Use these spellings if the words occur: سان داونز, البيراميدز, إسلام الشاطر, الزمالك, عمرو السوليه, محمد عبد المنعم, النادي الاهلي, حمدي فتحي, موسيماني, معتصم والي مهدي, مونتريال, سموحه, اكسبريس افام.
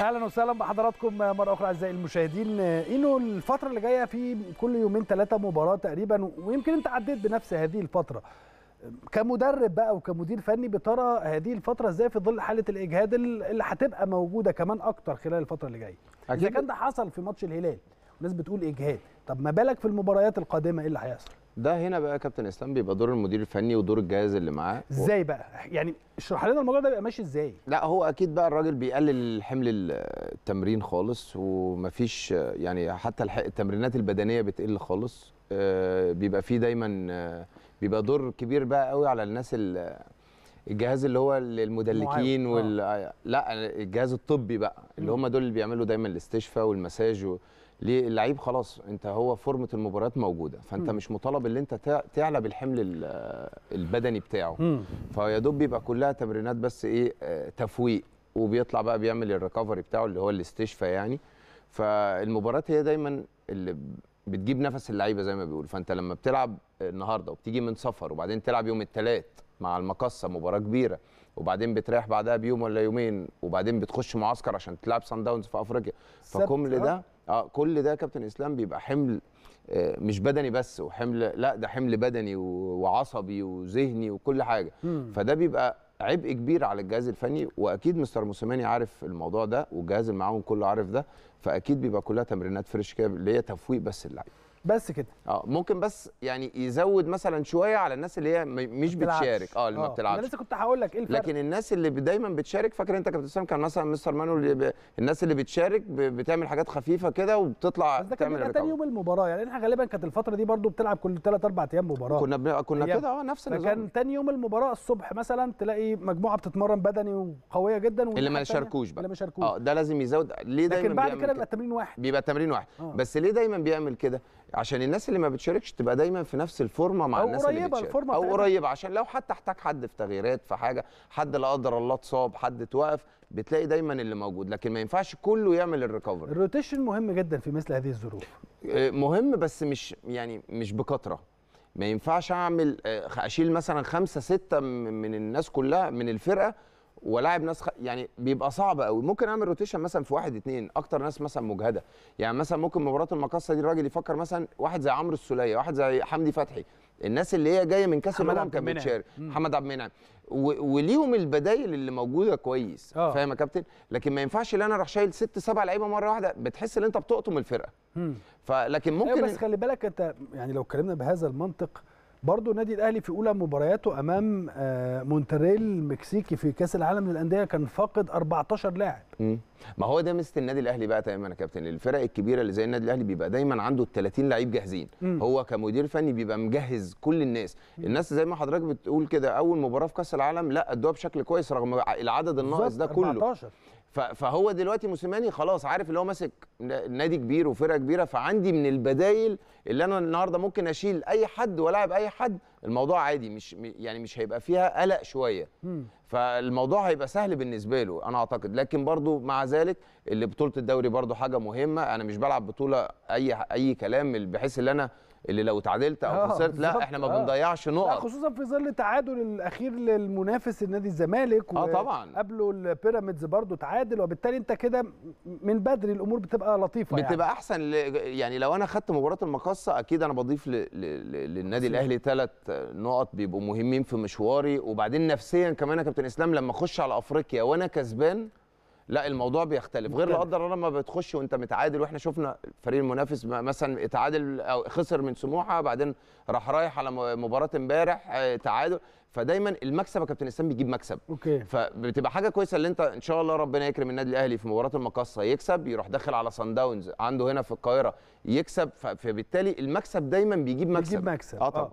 اهلا وسهلا بحضراتكم مره اخرى اعزائي المشاهدين. انه الفتره اللي جايه في كل يومين ثلاثه مباراه تقريبا، ويمكن انت عديت بنفس هذه الفتره كمدرب بقى وكمدير فني، بترى هذه الفتره ازاي في ظل حاله الاجهاد اللي هتبقى موجوده كمان اكتر خلال الفتره اللي جايه؟ اذا كان ده حصل في ماتش الهلال والناس بتقول اجهاد، طب ما بالك في المباريات القادمه ايه اللي هيحصل؟ ده هنا بقى يا كابتن اسلام بيبقى دور المدير الفني ودور الجهاز اللي معاه ازاي بقى، يعني اشرح لنا الموضوع ده بيبقى ماشي ازاي. لا هو اكيد بقى الراجل بيقلل حمل التمرين خالص، ومفيش يعني حتى التمرينات البدنيه بتقل خالص. بيبقى فيه دايما بيبقى دور كبير بقى قوي على الناس الجهاز اللي هو المدلكين لا الجهاز الطبي بقى اللي هم دول اللي بيعملوا دايما الاستشفاء والمساج ليه اللعيب خلاص انت هو فورمه المباريات موجوده، فانت مش مطالب ان انت تعلى بالحمل البدني بتاعه، فيا دوب بيبقى كلها تمرينات بس ايه تفويق، وبيطلع بقى بيعمل الريكفري بتاعه اللي هو الاستشفاء يعني. فالمباريات هي دايما اللي بتجيب نفس اللعيبه زي ما بيقول، فانت لما بتلعب النهارده وبتيجي من سفر وبعدين تلعب يوم الثلاث مع المقصه مباراه كبيره، وبعدين بتريح بعدها بيوم ولا يومين، وبعدين بتخش معسكر عشان تلعب سان داونز في افريقيا، فكل ده كل ده كابتن اسلام بيبقى حمل مش بدني بس، وحمل لا ده حمل بدني وعصبي وذهني وكل حاجه. فده بيبقى عبء كبير على الجهاز الفني، واكيد مستر موسيماني عارف الموضوع ده والجهاز المعاون كله عارف ده، فاكيد بيبقى كلها تمرينات فريش كده اللي هي تفويق بس اللعيبه بس كده. ممكن بس يعني يزود مثلا شويه على الناس اللي هي مش بتشارك اللي ما بتلعبش. انا لسه كنت هقول لك ايه الفرق، لكن الناس اللي دايما بتشارك، فاكر انت كابتن اسلام كان مثلا مستر مانو الناس اللي بتشارك بتعمل حاجات خفيفه كده وبتطلع تعمل كده تاني يوم المباراه، يعني احنا غالبا كانت الفتره دي برضو بتلعب كل 3-4 ايام مباراه، كنا كده نفس النظام. فكان تاني يوم المباراه الصبح مثلا تلاقي مجموعه بتتمرن بدني وقويه جدا، اللي ما شاركوش بقى ده لازم يزود. ليه دايما لكن بعد كده بيبقى التمرين واحد بس ليه دايما بيعمل كده؟ عشان الناس اللي ما بتشاركش تبقى دايما في نفس الفورمه مع الناس اللي بتشارك او قريبه، عشان لو حتى احتاج حد في تغييرات في حاجه، حد لا قدر الله اتصاب، حد توقف، بتلاقي دايما اللي موجود، لكن ما ينفعش كله يعمل الريكفري. الروتيشن مهم جدا في مثل هذه الظروف، مهم بس مش يعني مش بكثره. ما ينفعش اشيل مثلا 5-6 من الناس كلها من الفرقه ولاعب ناس يعني بيبقى صعب قوي. ممكن اعمل روتيشن مثلا في 1-2 اكتر ناس مثلا مجهده، يعني مثلا ممكن مباراه المقصه دي الراجل يفكر مثلا واحد زي عمرو السوليه، واحد زي حمدي فتحي، الناس اللي هي جايه من كاس الامم كانت بتشارك، محمد عبد المنعم، وليهم البدايل اللي موجوده كويس. فاهم يا كابتن؟ لكن ما ينفعش ان انا اروح شايل 6-7 لعيبه مره واحده، بتحس ان انت بتقطم الفرقه. فلكن ممكن بس خلي بالك انت، يعني لو اتكلمنا بهذا المنطق برضه النادي الاهلي في اولى مبارياته امام مونتريال المكسيكي في كاس العالم للانديه كان فاقد 14 لاعب. ما هو ده ميزه النادي الاهلي بقى دايما يا كابتن، الفرق الكبيره اللي زي النادي الاهلي بيبقى دايما عنده 30 لعيب جاهزين. هو كمدير فني بيبقى مجهز كل الناس، الناس زي ما حضرتك بتقول كده اول مباراه في كاس العالم لا ادوها بشكل كويس رغم العدد الناقص ده كله 14. فهو دلوقتي موسيماني خلاص عارف اللي هو ماسك نادي كبير وفرقه كبيره، فعندي من البدايل اللي انا النهارده ممكن اشيل اي حد والعب اي حد، الموضوع عادي، مش يعني مش هيبقى فيها قلق شويه. فالموضوع هيبقى سهل بالنسبه له انا اعتقد. لكن برضو مع ذلك اللي بطوله الدوري برضو حاجه مهمه، انا مش بلعب بطوله اي كلام، بحيث ان انا اللي لو تعادلت او خسرت لا احنا ما بنضيعش نقط، خصوصا في ظل التعادل الاخير للمنافس النادي الزمالك طبعا قبله البيراميدز برضو تعادل، وبالتالي انت كده من بدري الامور بتبقى لطيفه، بتبقى يعني احسن. يعني لو انا خدت مباراه المقصه اكيد انا بضيف للنادي الاهلي 3 نقط بيبقوا مهمين في مشواري، وبعدين نفسيا كمان يا كابتن اسلام لما اخش على افريقيا وانا كسبان لا الموضوع بيختلف، غير لا قدر الله لما بتخش وانت متعادل، واحنا شفنا الفريق المنافس مثلا اتعادل او خسر من سموحه، بعدين رايح على مباراه امبارح تعادل، فدايما المكسب يا كابتن اسلام بيجيب مكسب. فبتبقى حاجه كويسه اللي انت ان شاء الله ربنا يكرم النادي الاهلي في مباراه المقصه يكسب، يروح داخل على سان داونز عنده هنا في القاهره يكسب، فبالتالي المكسب دايما بيجيب مكسب.